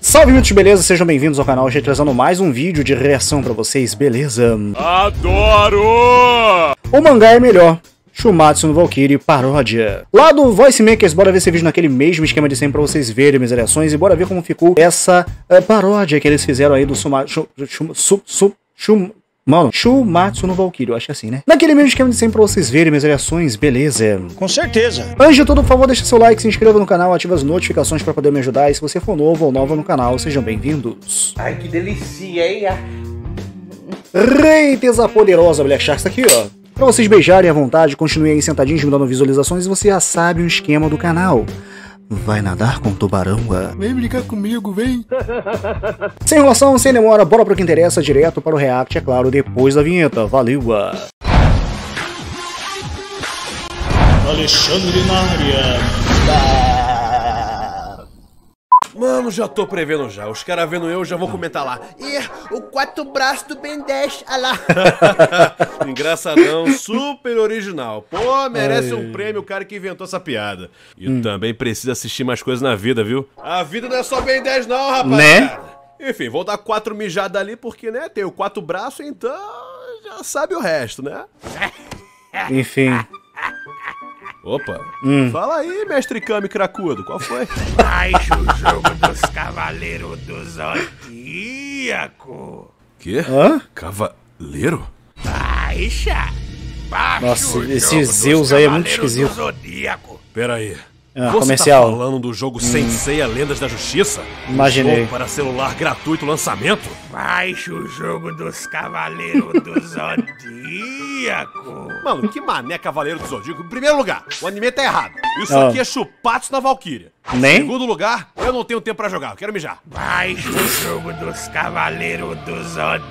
Salve, minutos, beleza? Sejam bem-vindos ao canal, hoje trazendo mais um vídeo de reação pra vocês, beleza? Adoro! O mangá é melhor. Shuumatsu no Valkyrie, paródia. Lá do Voicemakers, bora ver esse vídeo naquele mesmo esquema de sempre pra vocês verem minhas reações e bora ver como ficou essa paródia que eles fizeram aí do Shuumatsu no Valkyrie, eu acho que é assim, né? Naquele mesmo esquema de sempre pra vocês verem minhas reações, beleza? Com certeza! Antes de tudo, por favor, deixa seu like, se inscreva no canal, ative as notificações pra poder me ajudar. E se você for novo ou nova no canal, sejam bem-vindos. Ai, que delícia, hein? Reiteza poderosa, Black Shark, tá aqui, ó. Pra vocês beijarem à vontade, continuem aí sentadinhos me dando visualizações e você já sabe o esquema do canal. Vai nadar com tubarão, vem brincar comigo, vem. Sem enrolação, sem demora, bora pro que interessa, direto para o react, é claro, depois da vinheta. Valeu, Alexandre na área. Mano, já tô prevendo já. Os caras vendo eu, já vou comentar lá. O quatro braços do Ben 10, ah lá. Engraçadão, super original. Pô, merece um prêmio o cara que inventou essa piada. E também precisa assistir mais coisas na vida, viu? A vida não é só Ben 10 não, rapaz. Né? Enfim, vou dar 4 mijadas ali porque, né, tem o 4 braços, então já sabe o resto, né? Enfim. Opa, fala aí, mestre Kami Cracudo, qual foi? Mais o jogo dos Cavaleiros do Zodíaco. Quê? Hã? Cavaleiro? Baixa! Baixa. Nossa, esse Zeus aí é muito esquisito. Pera aí, você comercial. Tá falando do jogo Seiya Lendas da Justiça? Imaginei. Um jogo para celular gratuito, lançamento? Baixa o jogo dos Cavaleiros do Zodíaco. Mano, que mané Cavaleiro do Zodíaco. Em primeiro lugar, o anime tá errado. Isso aqui é Shuumatsu na Valkyria. Em segundo lugar, eu não tenho tempo pra jogar, eu quero mijar. Baixa o jogo dos Cavaleiros do Zodíaco.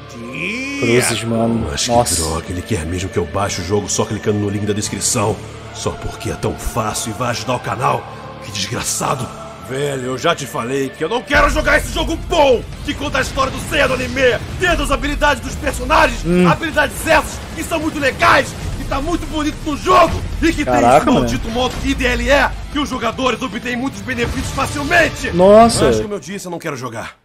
Cruzes, mano. Mas nossa, que droga, ele quer mesmo que eu baixe o jogo só clicando no link da descrição. Só porque é tão fácil e vai ajudar o canal. Que desgraçado. Velho, eu já te falei que eu não quero jogar esse jogo bom que conta a história do Seiya do anime, tendo as habilidades dos personagens, habilidades essas que são muito legais, que tá muito bonito no jogo e que caraca, tem esse maldito modo IDLE que os jogadores obtêm muitos benefícios facilmente. Nossa. Mas como eu disse, eu não quero jogar.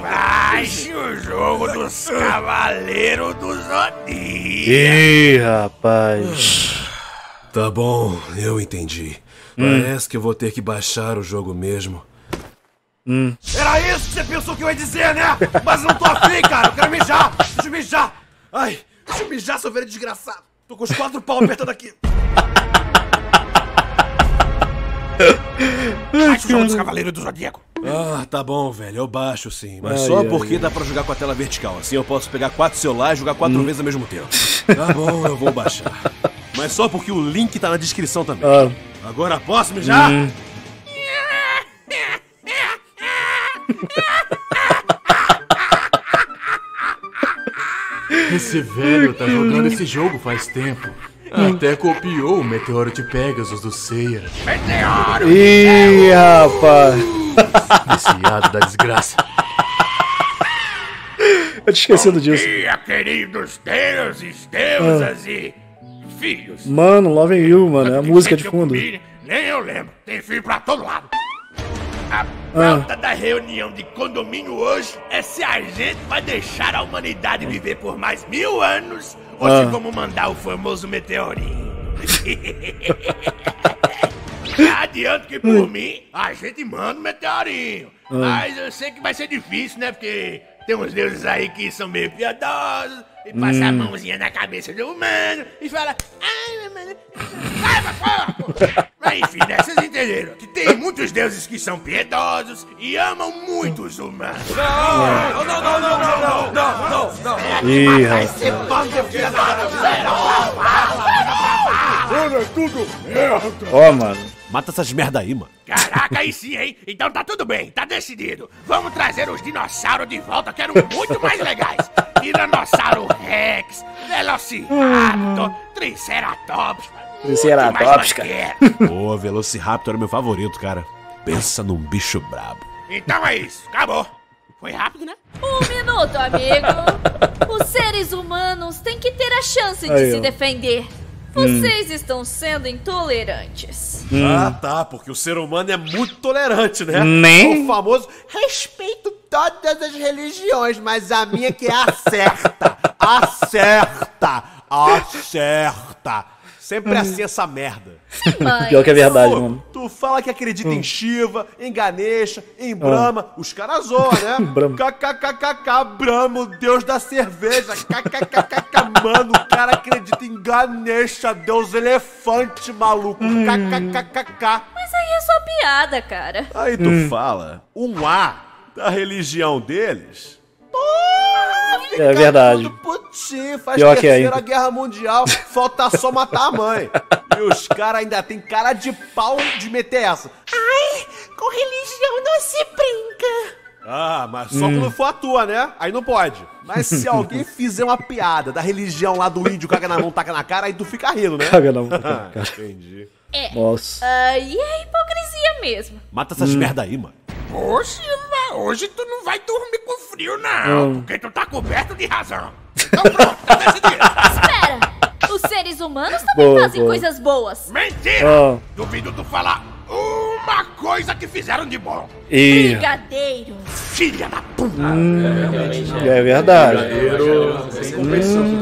Baixe o jogo dos Cavaleiros do Zodíaco. Ih, rapaz. Tá bom, eu entendi. Parece que eu vou ter que baixar o jogo mesmo. Era isso que você pensou que eu ia dizer, né? Mas eu não tô afim, cara. Eu quero mijar. Deixa eu mijar. Ai, deixa eu mijar, seu velho desgraçado. Tô com os 4 pau apertando aqui. Baixa o jogo dos Cavaleiros do Zodíaco. Ah, tá bom, velho. Eu baixo sim. Mas ai, só porque dá pra jogar com a tela vertical. Assim eu posso pegar 4 celulares e jogar 4 vezes ao mesmo tempo. Tá bom, eu vou baixar. Mas só porque o link tá na descrição também. Agora posso mijar? Esse velho tá jogando esse jogo faz tempo. Até copiou o Meteoro de Pegasus do Seiya. Meteoro! Ih, rapaz! Viciado da desgraça. Eu te esquecendo disso. Bom dia, queridos deuses, deusas e... filhos. Mano, Love You, mano, é a música de fundo. Filho, nem eu lembro, tem filho pra todo lado. A pauta da reunião de condomínio hoje é se a gente vai deixar a humanidade viver por mais 1000 anos ou se vamos mandar o famoso meteorinho. Adianto que por mim, a gente manda o meteorinho. Mas eu sei que vai ser difícil, né, porque... tem uns deuses aí que são meio piedosos e passam a mãozinha na cabeça do humano e fala, ai, meu mano, vai pra fora. Mas enfim, né, vocês entenderam que tem muitos deuses que são piedosos e amam muito os humanos. Não, não, não, não, não, não, não, não, não. Ih, rapaz. Olha, tudo merda. Ó, mano. Mata essas merda aí, mano. Caraca, aí sim, hein? Então tá tudo bem, tá decidido. Vamos trazer os dinossauros de volta, que eram muito mais legais. Tiranossauro Rex, Velociraptor, Triceratops. Triceratops, cara. Pô, Velociraptor era meu favorito, cara. Pensa num bicho brabo. Então é isso, acabou. Foi rápido, né? Um minuto, amigo. Os seres humanos têm que ter a chance de se defender. Vocês estão sendo intolerantes. Ah, tá, porque o ser humano é muito tolerante, né? Nem. O famoso respeito todas as religiões, mas a minha que é acerta. Acerta. Acerta. Sempre assim essa merda. Mas... pior que é verdade, mano. Tu fala que acredita em Shiva, em Ganesha, em Brahma. Os caras zoam, né? KKKKK, Brahma, o deus da cerveja. KKKKK, mano, o cara acredita em Ganesha, deus elefante, maluco. KKKKK. Mas aí é só piada, cara. Aí tu fala, A da religião deles... Porra, é verdade. Putinho, faz pior terceira guerra mundial, falta só matar a mãe. E os caras ainda tem cara de pau de meter essa. Ai, com religião não se brinca. Ah, mas só quando for a tua, né? Aí não pode. Mas se alguém fizer uma piada da religião lá do índio, caga na mão, taca na cara, aí tu fica rindo, né? Caga na mão, taca na cara. Entendi. É. Nossa. E é hipocrisia mesmo. Mata essas merda aí, mano. Poxa, hoje tu não vai dormir com frio, não. Porque tu tá coberto de razão. Então pronto, tá decidido. Espera, os seres humanos também fazem coisas boas. Mentira! Duvido tu falar uma coisa que fizeram de bom. Brigadeiro. Filha da puta. É verdade.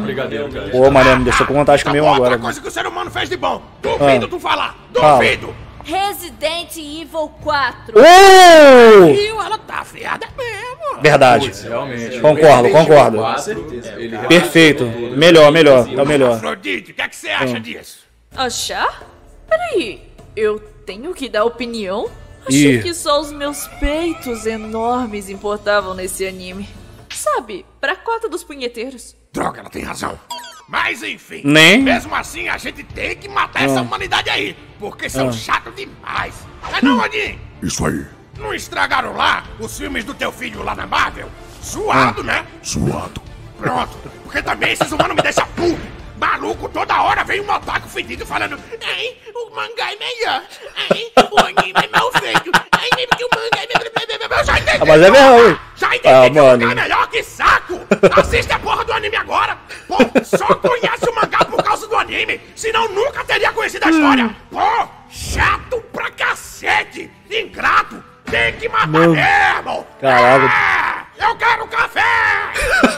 Brigadeiro. Pô, Mariana, me deixou com vontade de comer um agora. Outra coisa que o ser humano fez de bom. Duvido tu falar. Duvido. Resident Evil 4. Rio, ela tá fiada mesmo. Verdade. Pois, realmente. Concordo, concordo. Com certeza. Perfeito. Melhor, melhor. É o melhor. Afrodite, o que é que você acha disso? Achar? Peraí, eu tenho que dar opinião? Achei que só os meus peitos enormes importavam nesse anime. Sabe, pra cota dos punheteiros. Droga, ela tem razão. Mas enfim, mesmo assim a gente tem que matar essa humanidade aí, porque são chatos demais. É não, Odin? Isso aí. Não estragaram lá os filmes do teu filho lá na Marvel? Suado, né? Suado. Pronto, porque também esses humanos me deixam puto. Maluco, toda hora vem um otaku fedido falando: ai, o mangá é melhor. Ai, o anime é mal feito. Ai, que o mangá é melhor. Eu já entendi. Mas é melhor. Já entendi que o mangá é melhor, que saco. Assiste a porra do anime agora. Pô, só conhece o mangá por causa do anime. Senão nunca teria conhecido a história. Pô, chato pra cacete. Ingrato. Tem que matar mesmo. Caralho. É, eu quero café.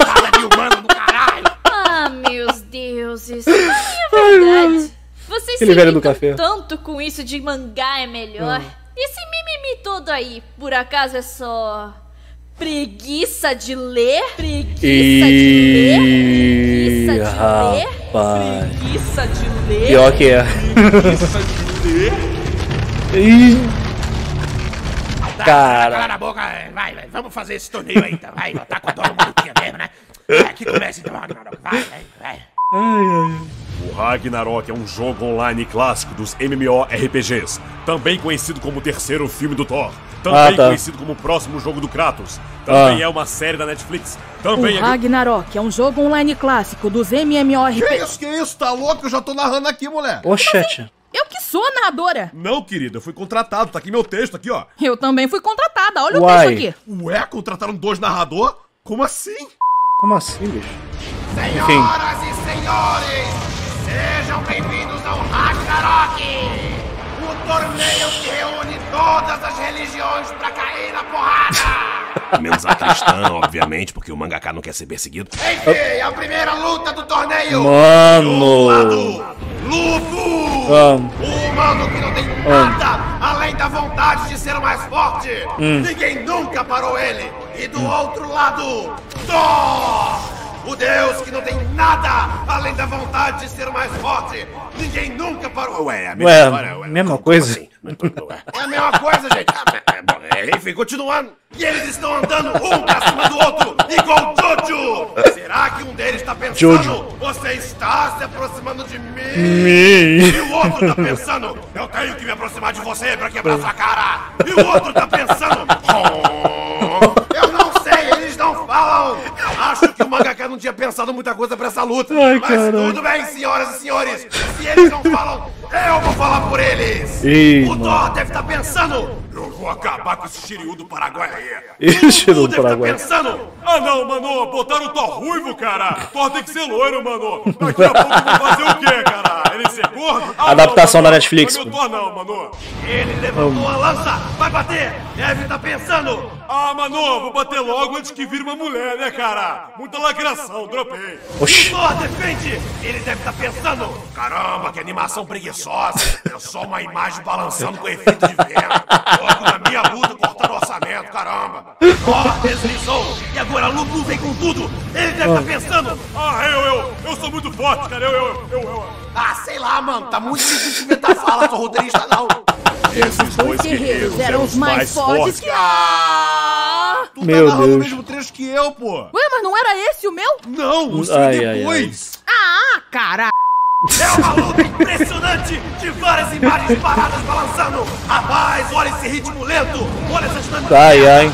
Fala de humano do caralho. Ah, meus deuses, é verdade. Vocês se irritam tanto com isso de mangá é melhor. Esse mimimi todo aí, por acaso é só preguiça de ler? Preguiça de ler? Pior que é. Preguiça de ler? Cara. Cala a boca, vai, vamos fazer esse torneio aí, então. Vai, tá com a dor maluquinha mesmo, né? É que começa então o Ragnarok, vai. O Ragnarok é um jogo online clássico dos MMORPGs, também conhecido como o terceiro filme do Thor, também conhecido como o próximo jogo do Kratos, também é uma série da Netflix, também Ragnarok é um jogo online clássico dos MMORPGs. Que isso, tá louco? Eu já tô narrando aqui, mulher. Poxa, tia. Eu que sou narradora. Não, querida, eu fui contratado, tá aqui meu texto, aqui, ó. Eu também fui contratada, olha o texto aqui. Ué, contrataram dois narradores? Como assim? Como assim, bicho? Senhoras e senhores, sejam bem-vindos ao Ragnarok! O torneio que reúne todas as religiões pra cair na porrada! Menos a cristã, obviamente, porque o mangaká não quer ser perseguido. Enfim, a primeira luta do torneio! Mano! Lü Bu! O humano que não tem nada além da vontade de ser o mais forte! Ninguém nunca parou ele! E do outro lado, Thor! O deus que não tem nada além da vontade de ser o mais forte! Ninguém nunca parou! Ué, a mesma coisa? Assim? É a mesma coisa, gente! Enfim, continuando! E eles estão andando um pra cima do outro, igual Jojo! Será que um deles tá pensando, você está se aproximando de mim? E o outro tá pensando, eu tenho que me aproximar de você pra quebrar sua cara! E o outro tá pensando, eu não sei, eles não falam! Acho que o mangaka não tinha pensado muita coisa pra essa luta. Ai, mas tudo bem, senhoras e senhores, se eles não falam, eu vou falar por eles! O Thor deve estar pensando, eu vou acabar com esse Shiryu do Paraguai aí! Esse Shiryu do Paraguai! Tá pensando, Ah não, mano, botaram o Thor ruivo, cara. Thor tem que ser loiro, mano. Daqui a pouco eu vou fazer o quê, cara? Ele ser gordo? Ah, adaptação da Netflix. Não é Thor não, mano. Ele levantou uma lança, vai bater. Deve tá pensando. Ah, mano, vou bater logo antes que vire uma mulher, né, cara? Muita lacração, dropei. Oxi. Thor defende. Ele deve tá pensando. Caramba, que animação preguiçosa. É só uma imagem balançando com efeito de vento. Logo na minha luta cortando orçamento, caramba. Thor deslizou. E agora Lü Bu vem com tudo! Ele deve estar pensando! Ah, eu sou muito forte, cara! Ah, sei lá, mano! Tá muito difícil de inventar fala, sou roteirista não! Esses dois guerreiros eram os mais fortes que... Ah! Tu meu tá Deus! O mesmo trecho que eu, pô! Ué, mas não era esse o meu? Não, o seu depois! Ai. Ah, caralho! É uma luta impressionante de várias imagens paradas balançando! Rapaz, olha esse ritmo lento! Olha essas dinâmicas! Ai, ai!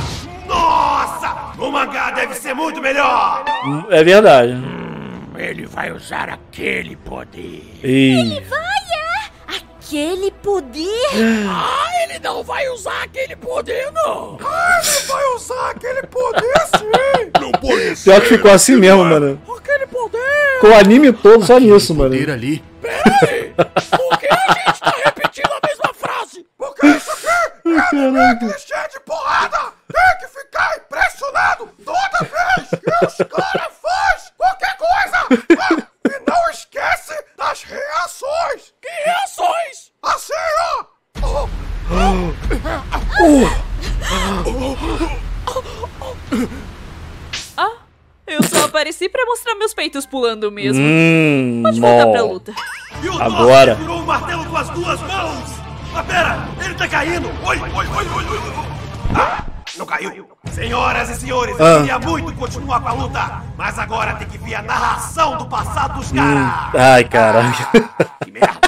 Nossa! O mangá deve ser muito melhor! É verdade. Ele vai usar aquele poder. E... ele vai, é? Aquele poder? Ah, ele não vai usar aquele poder, não! Ah, ele vai usar aquele poder, sim! Não pode ser! Pior que ficou assim mesmo, mano. Aquele poder! Com o anime todo só nisso, mano. Ali. Peraí! Por que a gente tá repetindo a mesma frase? Porque isso aqui é anime clichê de porrada! Tem que ficar impressionado toda vez que os caras fazem qualquer coisa! E não esquece das reações! Que reações? Assim, ó! Ah, eu só apareci pra mostrar meus peitos pulando mesmo. Pode voltar pra luta. Agora! Virou um martelo com as duas mãos! Ah, pera! Ele tá caindo! Oi! Ah, não caiu. Senhoras e senhores, eu queria muito continuar com a luta, mas agora tem que ver a narração do passado dos caras. Ai, caralho. Que merda.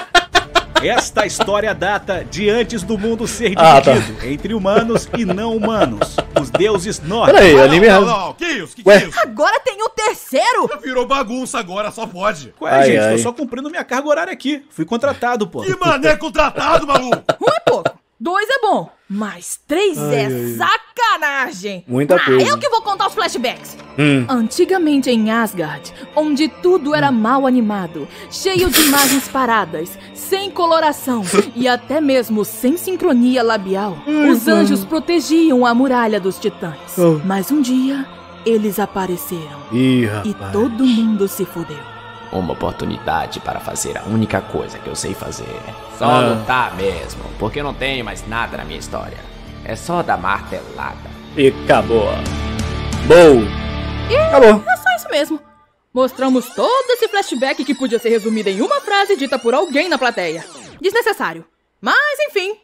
Esta história data de antes do mundo ser dividido entre humanos e não humanos. Os deuses nórdicos. Peraí, anime errado. Que isso? Que isso? Agora tem o terceiro. Virou bagunça agora, só pode. Ué, ai, gente, tô só cumprindo minha carga horária aqui. Fui contratado, pô. Que mané contratado, maluco? Ué, pô. 2 é bom, mas 3 é sacanagem! Muita coisa. Eu que vou contar os flashbacks! Antigamente em Asgard, onde tudo era mal animado, cheio de imagens paradas, sem coloração e até mesmo sem sincronia labial, os anjos protegiam a muralha dos titãs. Mas um dia, eles apareceram. Ih, rapaz. E todo mundo se fudeu. Uma oportunidade para fazer a única coisa que eu sei fazer. Só lutar mesmo, porque eu não tenho mais nada na minha história. É só dar martelada. E acabou. Bom. E acabou. É só isso mesmo. Mostramos todo esse flashback que podia ser resumido em uma frase dita por alguém na plateia. Desnecessário. Mas enfim.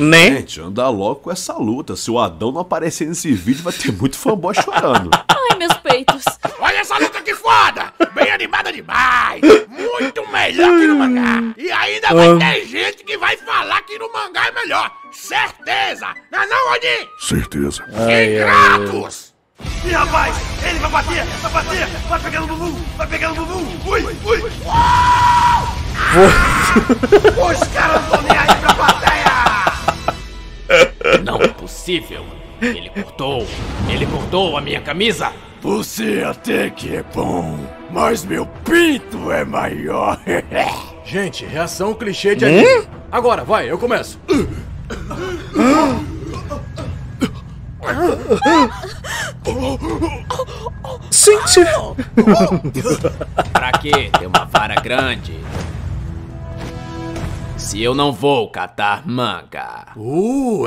Né? Gente, anda logo com essa luta. Se o Adão não aparecer nesse vídeo, vai ter muito fanboy chorando. Ai, meus peitos. Olha essa luta que foda! Bem animada demais! Muito melhor que no mangá! E ainda vai ter gente que vai falar que no mangá é melhor! Certeza! Não é não, Odin? Certeza! Que Kratos! Ih, rapaz! Ele vai bater! Vai bater! Vai pegar no bumbum! Vai pegar no bumbum! Ui! Uou! Ah! Os caras não estão nem aí pra plateia! Não é possível! Ele cortou a minha camisa! Você até que é bom, mas meu pinto é maior. Gente, reação clichê de anime. Agora, vai, eu começo. Gente! Pra que ter uma vara grande? Se eu não vou catar manga.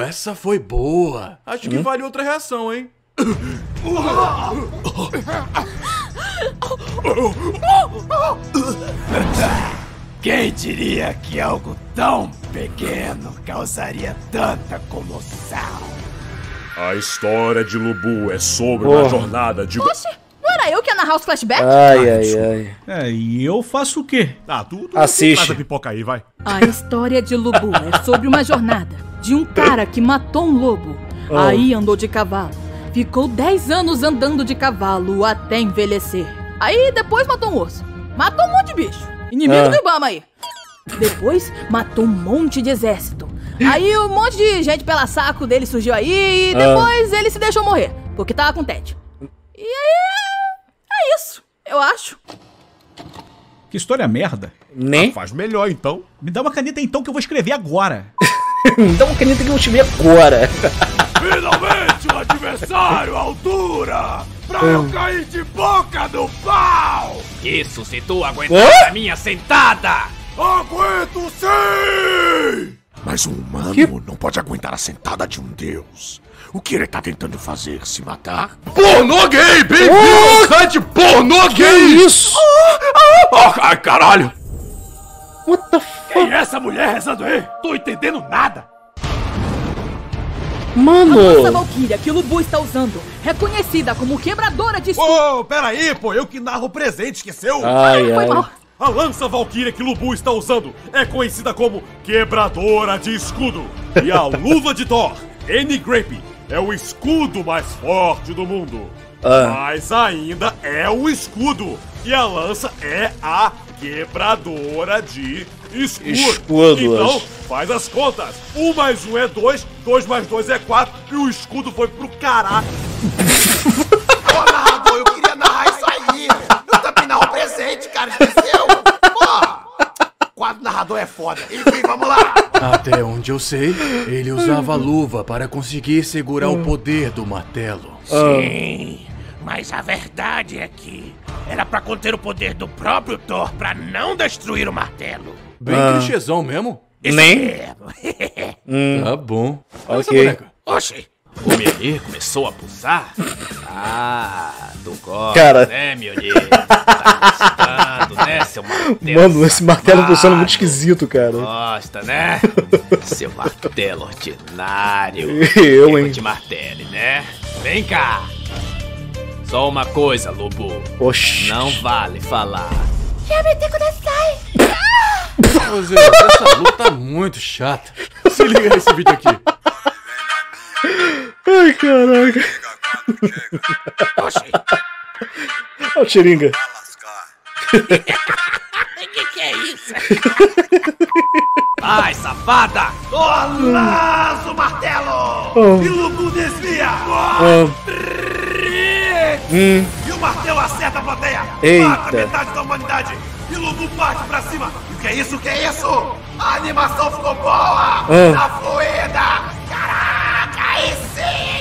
Essa foi boa. Acho que vale outra reação, hein? Quem diria que algo tão pequeno causaria tanta comoção? A história de Lü Bu é sobre uma jornada de... Oxi, não era eu que ia narrar os flashbacks? Ai. É, e eu faço o quê? Ah, tu assiste. Faz a pipoca aí, vai. A história de Lü Bu é sobre uma jornada de um cara que matou um lobo. Aí andou de cavalo. Ficou 10 anos andando de cavalo até envelhecer. Aí depois matou um urso. Matou um monte de bicho. Inimigo do Ibama aí. Depois matou um monte de exército. Aí um monte de gente pela saco dele surgiu aí. E depois ele se deixou morrer, porque tava com tédio. E aí é isso, eu acho. Que história merda. Né? Ah, faz melhor, então. Me dá uma caneta, então, que eu vou escrever agora. Me dá uma caneta que eu vou escrever agora. Finalmente o adversário à altura, pra eu cair de boca do pau. Isso se tu aguentar a minha sentada. Aguento sim! Mas um humano não pode aguentar a sentada de um deus. O que ele tá tentando fazer? Se matar? Pornô gay, baby! Site pornô gay! Que isso? Ai, caralho! What the fuck? Quem é essa mulher rezando aí? Tô entendendo nada! Mano! A nossa Valquíria que o Lü Bu está usando, reconhecida como quebradora de... peraí, pô! Eu que narro o presente, esqueceu? Ai, foi mal! A lança Valkyria que Lü Bu está usando é conhecida como quebradora de escudo. E a luva de Thor, N-Grape, é o escudo mais forte do mundo. Mas ainda é o escudo. E a lança é a quebradora de escudo. Então, faz as contas. 1 mais 1 é 2, 2 mais 2 é 4. E o escudo foi pro caralho. Ô, narrador, eu queria narrar isso aí. Eu também narro presente, cara. Quadro narrador é foda. Enfim, vamos lá. Até onde eu sei, ele usava luva para conseguir segurar o poder do martelo. Sim, mas a verdade é que era para conter o poder do próprio Thor para não destruir o martelo. Bem clichêzão mesmo. Tá bom. Olha essa boneca. Oxi. O Mie começou a abusar? Ah, tu gosta, né, meu Mie? Tá gostando, né, seu martelo? Mano, esse martelo funciona muito esquisito, cara. Gosta, né? Seu martelo ordinário. Eu, hein? De martelo, né? Vem cá. Só uma coisa, Lü Bu. Oxi. Não vale falar. Ô, Zeus, essa luta tá muito chata. Se liga nesse vídeo aqui. Ai, caraca. Olha o Xeringa. Que é isso? Ai, safada! Lança o martelo! E Lü Bu desvia! E o martelo acerta a plateia! Mata metade da humanidade! E Lü Bu parte pra cima! E o que é isso? O que é isso? A animação ficou boa! Tá fluida!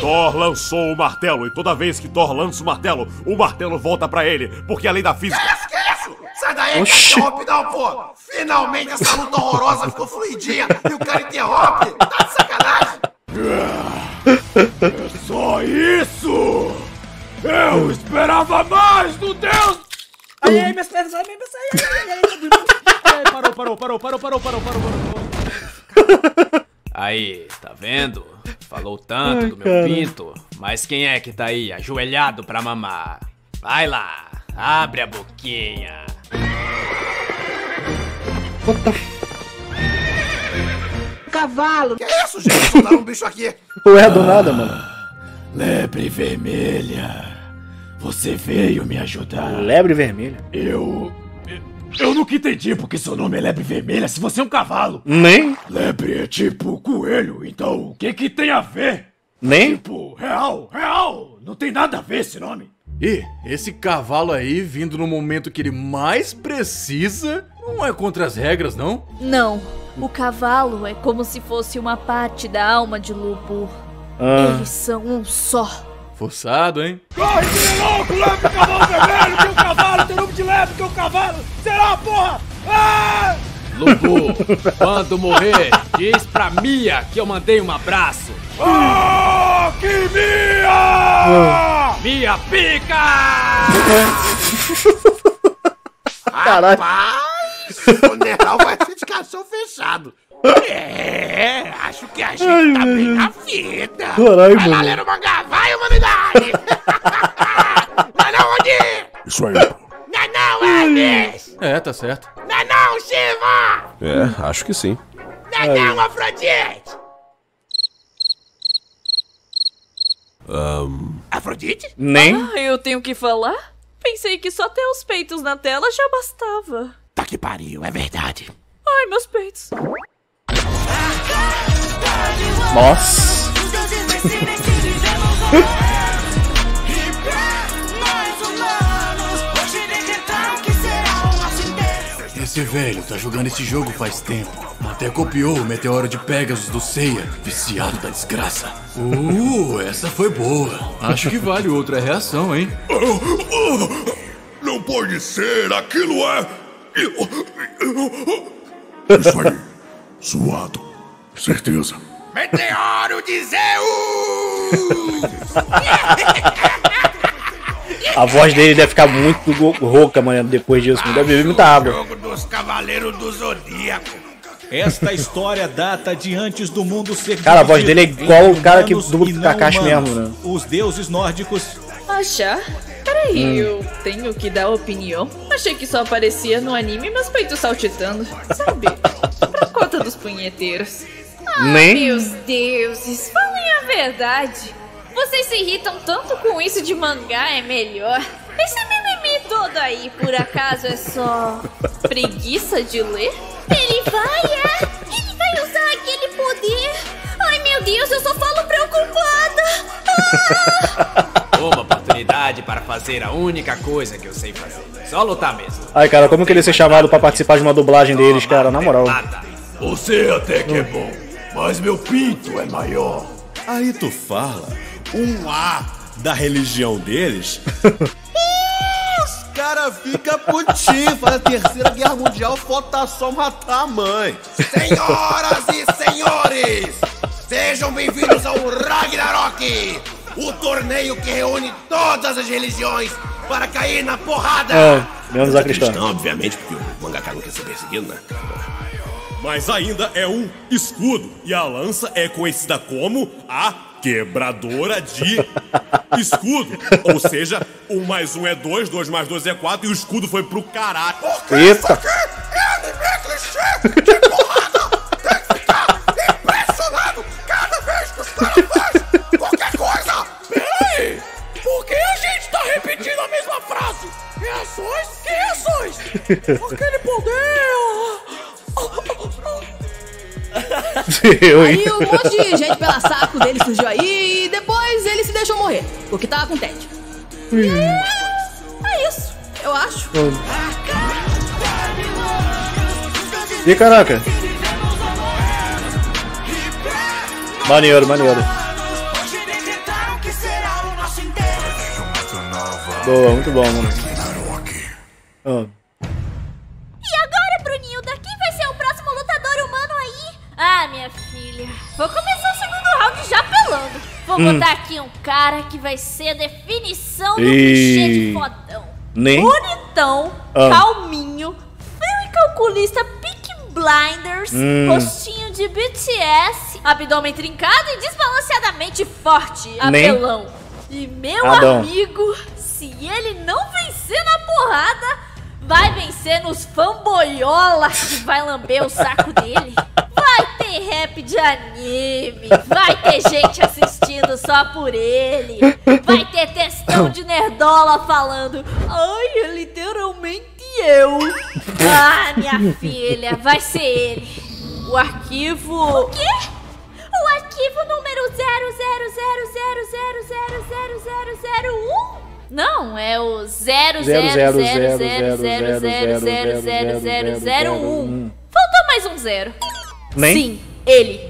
Thor lançou o martelo, e toda vez que Thor lança o martelo volta pra ele, porque a lei da física... Que é isso? Sai daí, interrompe não, pô! Finalmente essa luta horrorosa ficou fluidinha, e o cara interrompe! Tá de sacanagem! É só isso! Eu esperava mais do Deus! Aí, meus pés, Parou. Aí, tá vendo? Falou tanto do meu pinto, mas quem é que tá aí ajoelhado pra mamar? Vai lá, abre a boquinha. Cavalo! Que é isso, gente? Soltaram um bicho aqui. Não é do nada, mano. Lebre Vermelha, você veio me ajudar. Lebre Vermelha? Eu nunca entendi porque seu nome é Lebre Vermelha se você é um cavalo. Nem? Lebre é tipo coelho, então o que que tem a ver? Nem? Tipo, real, não tem nada a ver esse nome. Ih, esse cavalo aí vindo no momento que ele mais precisa, não é contra as regras, não? Não, o cavalo é como se fosse uma parte da alma de Lü Bu. Eles são um só. Forçado, hein? Corre, filho louco, leve o cavalo vermelho, que é o cavalo, tem nome de leve, que é o cavalo, será, porra? Ah! Lü Bu, quando morrer, diz pra Mia que eu mandei um abraço. Oh, que Mia! Mia pica! Caralho! Rapaz, o funeral vai ser de cachorro fechado. É, acho que a gente tá bem na vida. Caralho, vai lá ler o mangá, vai, humanidade! Mas não, Odin! Isso aí. Não, Hades! É, tá certo. Não, Shiva! É, acho que sim. Não, Afrodite! Afrodite? Nem? Eu tenho que falar? Pensei que só ter os peitos na tela já bastava. Tá que pariu, é verdade. Ai, meus peitos. Nossa. Esse velho tá jogando esse jogo faz tempo. Até copiou o meteoro de Pegasus do Seiya, viciado da desgraça. Essa foi boa. Acho que vale outra reação, hein? Não pode ser, aquilo é... Isso aí, suado. Certeza. Meteoro de Zeus! A voz dele deve ficar muito rouca, mano, depois disso. Não deve beber muita água. Jogo dos Cavaleiros do Zodíaco. Esta história data de antes do mundo ser... Cara, a voz dele é igual o cara que dubla do Kakashi mesmo, né? Os deuses nórdicos... Poxa, peraí, eu tenho que dar opinião? Achei que só aparecia no anime meus peitos saltitando, sabe? Pra conta dos punheteiros. Ah, meus deuses, falem a verdade. Vocês se irritam tanto com isso de mangá, é melhor. Esse mimimi todo aí, por acaso, é só preguiça de ler? Ele vai usar aquele poder. Ai, meu Deus, eu só falo preocupada. Uma oportunidade para fazer a única coisa que eu sei fazer. Só lutar mesmo. Ai, cara, como que ele ia ser chamado pra participar de uma dublagem deles, cara, na moral. Você até que é bom, mas meu pinto é maior. Aí tu fala um A da religião deles. Os caras ficam putinho. A terceira guerra mundial falta só matar a mãe. Senhoras e senhores, sejam bem-vindos ao Ragnarok, o torneio que reúne todas as religiões para cair na porrada. Menos a cristã, obviamente, porque o mangaka não quer ser perseguido, né? Mas ainda é um escudo. E a lança é conhecida como a quebradora de escudo. Ou seja, 1 mais 1 é 2, 2 mais 2 é 4. E o escudo foi pro caralho. Porque isso aqui é anime clichê de porrada. Tem que ficar impressionado cada vez que os caras fazem qualquer coisa. Peraí, por que a gente tá repetindo a mesma frase? Reações? Que reações? Aquele poder... Aí um monte de gente pela saco dele surgiu aí e depois ele se deixou morrer, porque tava com tédio. É isso, eu acho. E caraca. Maneiro, maneiro. Boa, muito bom, mano. Ah, minha filha, vou começar o segundo round já pelando. Vou botar aqui um cara que vai ser a definição do clichê de fodão. Bonitão, calminho, frio e calculista, Peaky Blinders, rostinho de BTS, abdômen trincado e desbalanceadamente forte, apelão. E meu amigo, se ele não vencer na porrada, vai vencer nos fanboyolas que vai lamber o saco dele. Vai ter rap de anime, vai ter gente assistindo só por ele, vai ter textão de nerdola falando: ai, é literalmente eu. Ah, minha filha, vai ser ele. O arquivo... O quê? O arquivo número 00000000001? Não, é o 00000000001. Faltou mais um zero. Sim, ele.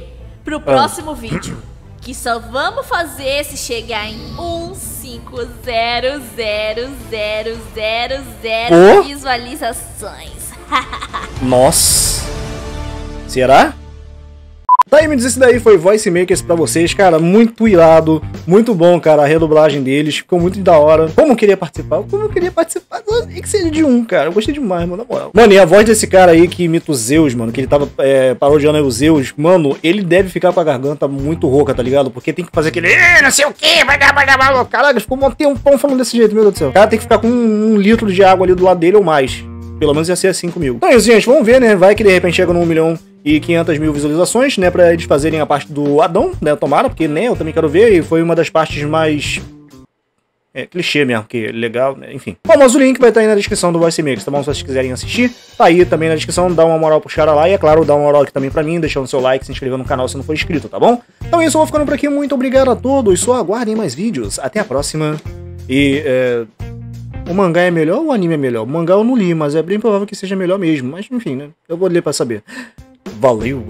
Pro próximo vídeo. Que só vamos fazer se chegar em 1500000 visualizações. Nossa. Será? Tá aí, me diz, isso daí foi Voicemakers pra vocês, cara, muito irado, muito bom, cara, a redublagem deles, ficou muito da hora. Como eu queria participar, é que seja de um, cara, eu gostei demais, mano, na moral. Mano, e a voz desse cara aí que imita o Zeus, mano, que ele tava parodiando aí o Zeus, mano, ele deve ficar com a garganta muito rouca, tá ligado? Porque tem que fazer aquele, não sei o que, vai dar, caraca, ficou um tempão falando desse jeito, meu Deus do céu. O cara tem que ficar com 1 litro de água ali do lado dele ou mais, pelo menos ia ser assim comigo. Então é isso, gente, vamos ver, né, vai que de repente chega no 1.500.000 visualizações, né, pra eles fazerem a parte do Adão, né, tomara, porque, né, eu também quero ver, e foi uma das partes mais... clichê mesmo, que legal, né, enfim. Bom, mas o link vai estar aí na descrição do Voicemakers, tá bom? Se vocês quiserem assistir, tá aí também na descrição, dá uma moral pro cara lá, e é claro, dá uma moral aqui também pra mim, deixando seu like, se inscrevendo no canal se não for inscrito, tá bom? Então é isso, eu vou ficando por aqui, muito obrigado a todos, só aguardem mais vídeos, até a próxima, e, O mangá é melhor ou o anime é melhor? O mangá eu não li, mas é bem provável que seja melhor mesmo. Mas enfim, né? Eu vou ler pra saber. Valeu!